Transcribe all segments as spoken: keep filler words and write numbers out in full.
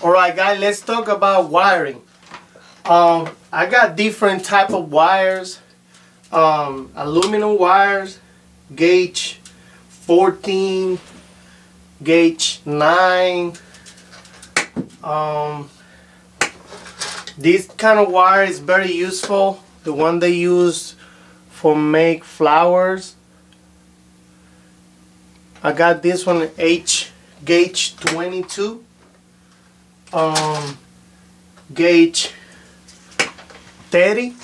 Alright guys, let's talk about wiring. Um, I got different type of wires, um, aluminum wires, gauge fourteen, gauge nine. Um, this kind of wire is very useful. The one they use for make flowers. I got this one, H gauge twenty-two, um, gauge thirty.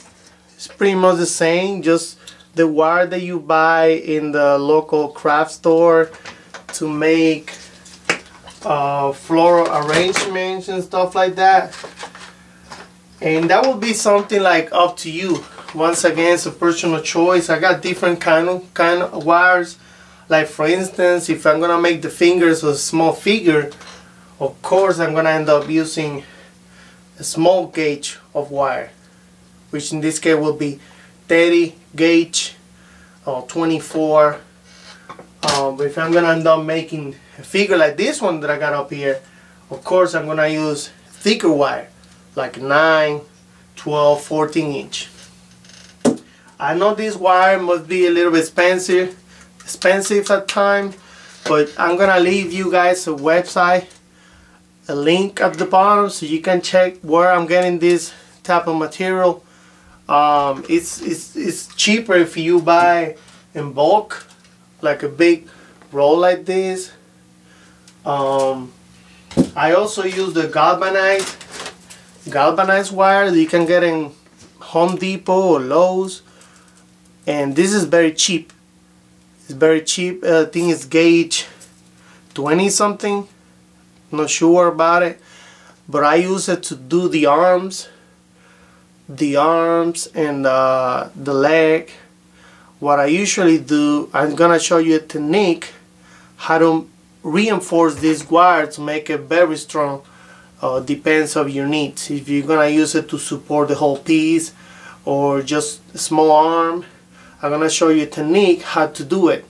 It's pretty much the same, just the wire that you buy in the local craft store to make uh, floral arrangements and stuff like that. And that would be something like up to you. Once again, it's a personal choice. I got different kind of kind of wires. Like for instance, if I'm gonna make the fingers a small figure, of course I'm gonna end up using a small gauge of wire, which in this case will be thirty gauge or twenty-four. Uh, but if I'm gonna end up making a figure like this one that I got up here, of course I'm gonna use thicker wire, like nine, twelve, fourteen inch. I know this wire must be a little bit expensive, expensive at times, but I'm gonna leave you guys a website, a link at the bottom, so you can check where I'm getting this type of material. Um, it's, it's, it's cheaper if you buy in bulk, like a big roll like this. Um, I also use the galvanized, galvanized wire that you can get in Home Depot or Lowe's, and this is very cheap. It's very cheap. Uh, I think it's gauge twenty something, not sure about it, but I use it to do the arms. the arms and uh, the leg. What I usually do, I'm gonna show you a technique how to reinforce this wire to make it very strong. Uh, depends on your needs, if you're gonna use it to support the whole piece or just a small arm. I'm gonna show you a technique how to do it.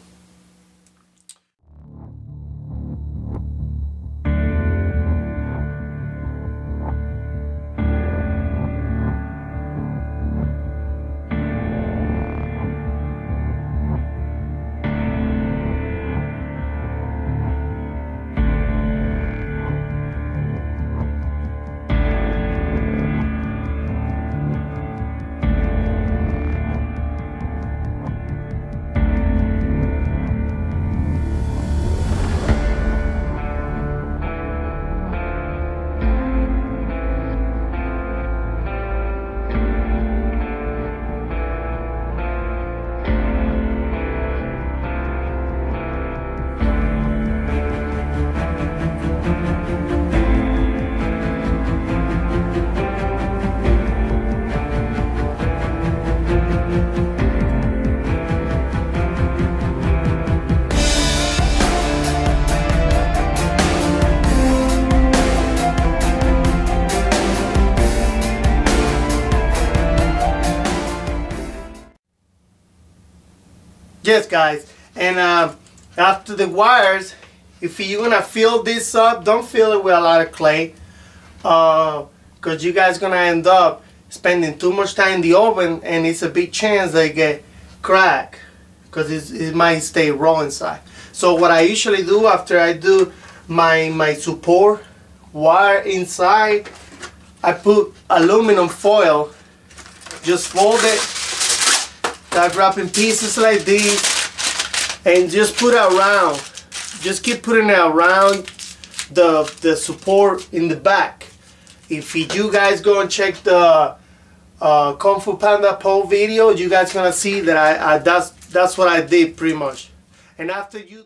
Yes guys, and uh, after the wires, if you're gonna fill this up, don't fill it with a lot of clay, because uh, you guys gonna end up spending too much time in the oven, and it's a big chance they get cracked because it might stay raw inside. So what I usually do after I do my my support wire inside, I put aluminum foil, just fold it, start wrapping pieces like these, and just put it around. Just keep putting it around the the support in the back. If you guys go and check the uh, Kung Fu Panda Po video, you guys gonna see that I, I that's that's what I did pretty much. And after you.